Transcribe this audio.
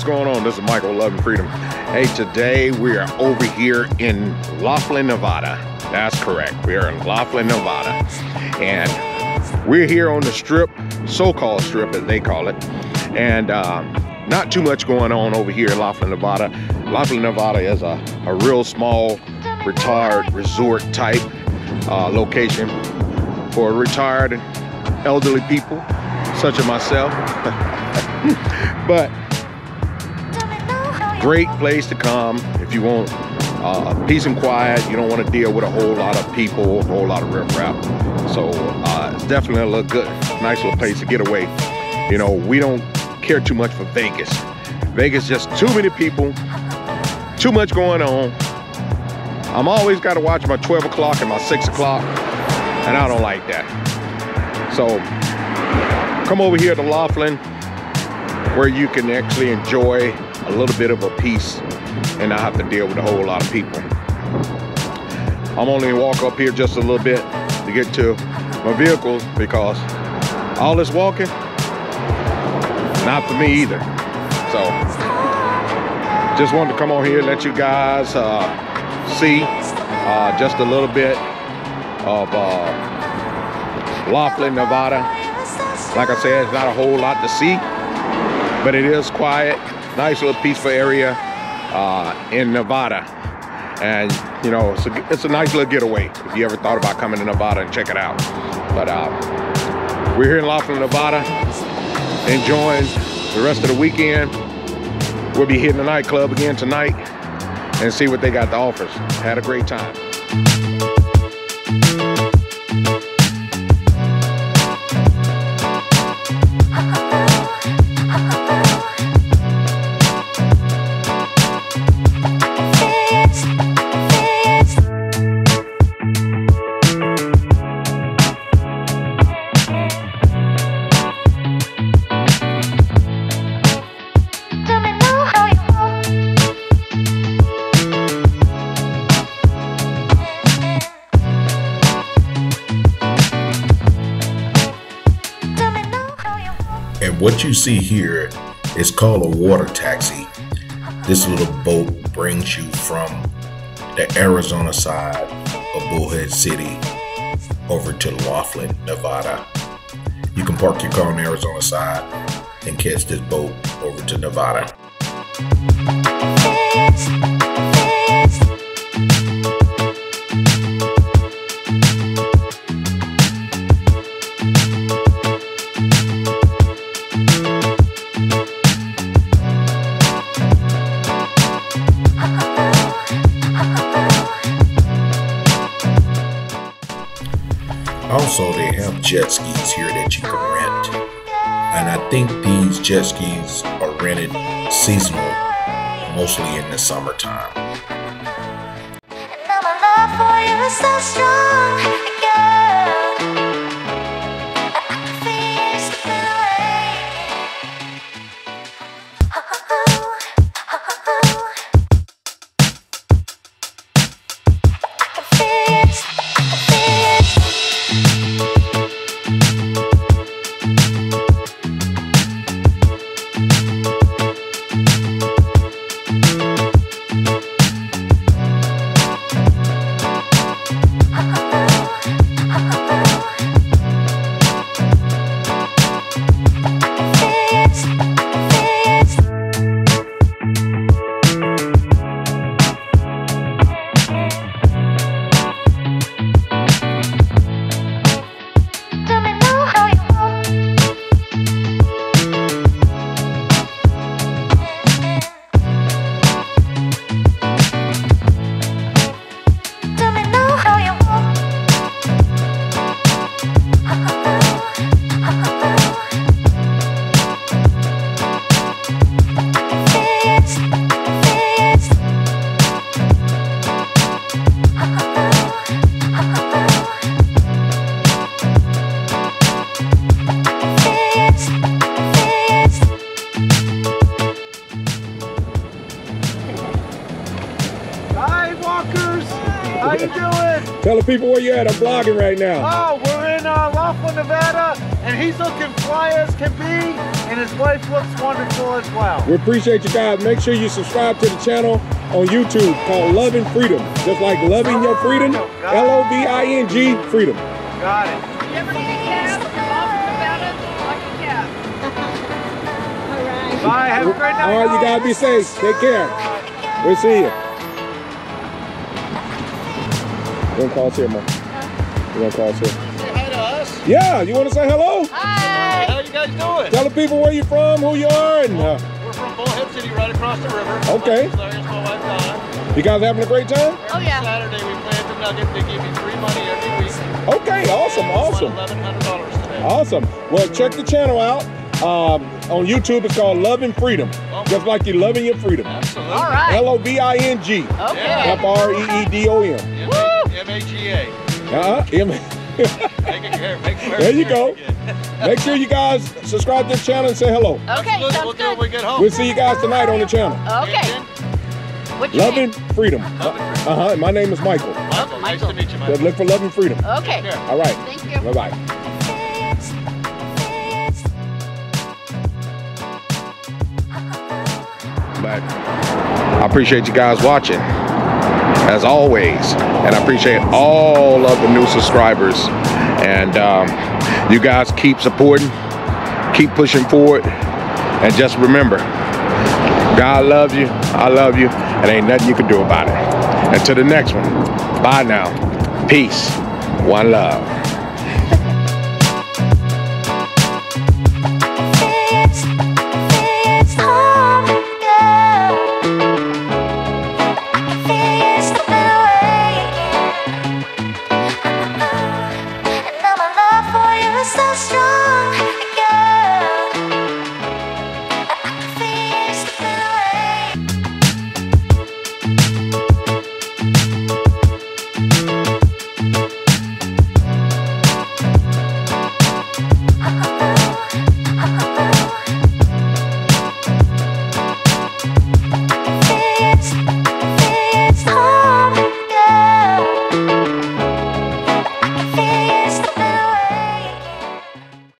what's going on? This is Michael, Loving Freedom. Hey, today we are over here in Laughlin, Nevada. That's correct. We are in Laughlin, Nevada. And we're here on the strip, so-called strip as they call it. And not too much going on over here in Laughlin, Nevada. Laughlin, Nevada is a real small, retired resort type location for retired elderly people, such as myself. But great place to come if you want peace and quiet. You don't want to deal with a whole lot of people, a whole lot of riffraff. So it's definitely a little good, nice little place to get away. You know, we don't care too much for Vegas. Vegas, just too many people, too much going on. I'm always got to watch my 12 o'clock and my 6 o'clock, and I don't like that. So come over here to Laughlin, where you can actually enjoy a little bit of a peace and not have to deal with a whole lot of people. I'm only gonna walk up here just a little bit to get to my vehicles because all this walking, not for me either. So just wanted to come on here and let you guys see just a little bit of Laughlin, Nevada. Like I said, it's not a whole lot to see, but it is quiet, nice little peaceful area in Nevada. And you know, it's a nice little getaway if you ever thought about coming to Nevada and check it out. But we're here in Laughlin, Nevada, enjoying the rest of the weekend. We'll be hitting the nightclub again tonight and see what they got to offer. Had a great time. What you see here is called a water taxi. This little boat brings you from the Arizona side of Bullhead City over to Laughlin, Nevada. You can park your car on the Arizona side and catch this boat over to Nevada. Also, they have jet skis here that you can rent, and I think these jet skis are rented seasonal, mostly in the summertime. And now my love for you is so strong, girl. I can feel you still. I can feel it. I can feel it. Walkers, how you doing? Tell the people where you're at. I'm vlogging right now. Oh, we're in in Laughlin, Nevada, and he's looking fly as can be, and his wife looks wonderful as well. We appreciate you guys. Make sure you subscribe to the channel on YouTube called Loving Freedom. Just like loving your freedom, L-O-V-I-N-G, freedom. Got it. Liberty and Cap, Laughlin, Nevada, lucky Cap. All right. Bye, have a great night. All right, you guys be safe. Take care. We'll see you. We're gonna call us here, Mom. We're gonna call us here. Say hi to us. Yeah, you wanna say hello? Hi. How are you guys doing? Tell the people where you're from, who you are, and... We're from Bullhead City, right across the river. Okay. You guys having a great time? Oh, yeah. Saturday we play at the Nugget. They give you free money every week. Okay, awesome, awesome. $1,100 today. Awesome. Well, check the channel out. On YouTube, it's called Loving Freedom. Oh. Just like you're loving your freedom. Absolutely. All right. L-O-V-I-N-G. Okay. F-R-E-E-D-O-M. Yeah. M-A-G-A. There you go. Make sure you guys subscribe to the channel and say hello. Okay, we'll do it when we get home. We'll see you guys tonight on the channel. Okay. What's your name? Loving Freedom. Uh-huh. My name is Michael. Michael, nice to meet you, Michael. Look for Loving Freedom. Okay. All right. Thank you. Bye-bye. But I appreciate you guys watching, as always, and I appreciate all of the new subscribers, and you guys keep supporting, keep pushing forward, and just remember, God loves you, I love you, and ain't nothing you can do about it. Until the next one, bye now, peace, one love.